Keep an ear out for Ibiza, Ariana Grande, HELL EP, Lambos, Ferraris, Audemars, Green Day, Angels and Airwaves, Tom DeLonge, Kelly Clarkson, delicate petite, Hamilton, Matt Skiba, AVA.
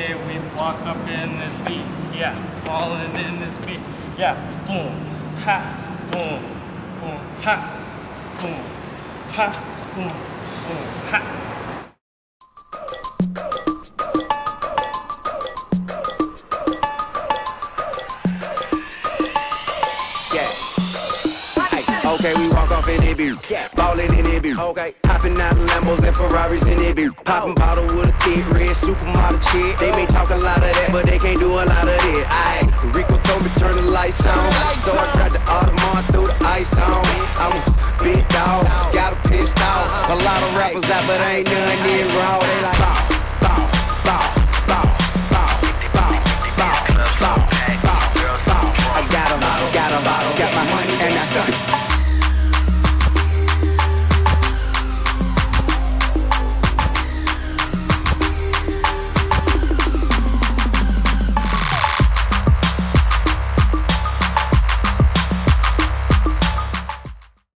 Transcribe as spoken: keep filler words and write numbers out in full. Okay, we walk up in this beat. Yeah, falling in this beat. Yeah, boom, ha, boom, boom, ha, boom, ha, boom, boom, ha. Okay, we walk off in Ibiza, yeah. Ballin' in Ibiza, okay. Hoppin' out of Lambos and Ferraris in Ibiza. Poppin' bottle with a thick red supermodel chick. They may talk a lot of that, but they can't do a lot of it. Aight, Rico told me turn the lights on, so I grabbed the Audemars, threw the ice on. I'm a big dog, got a pissed off. A lot of rappers out, but ain't none did raw. They like ball, ball.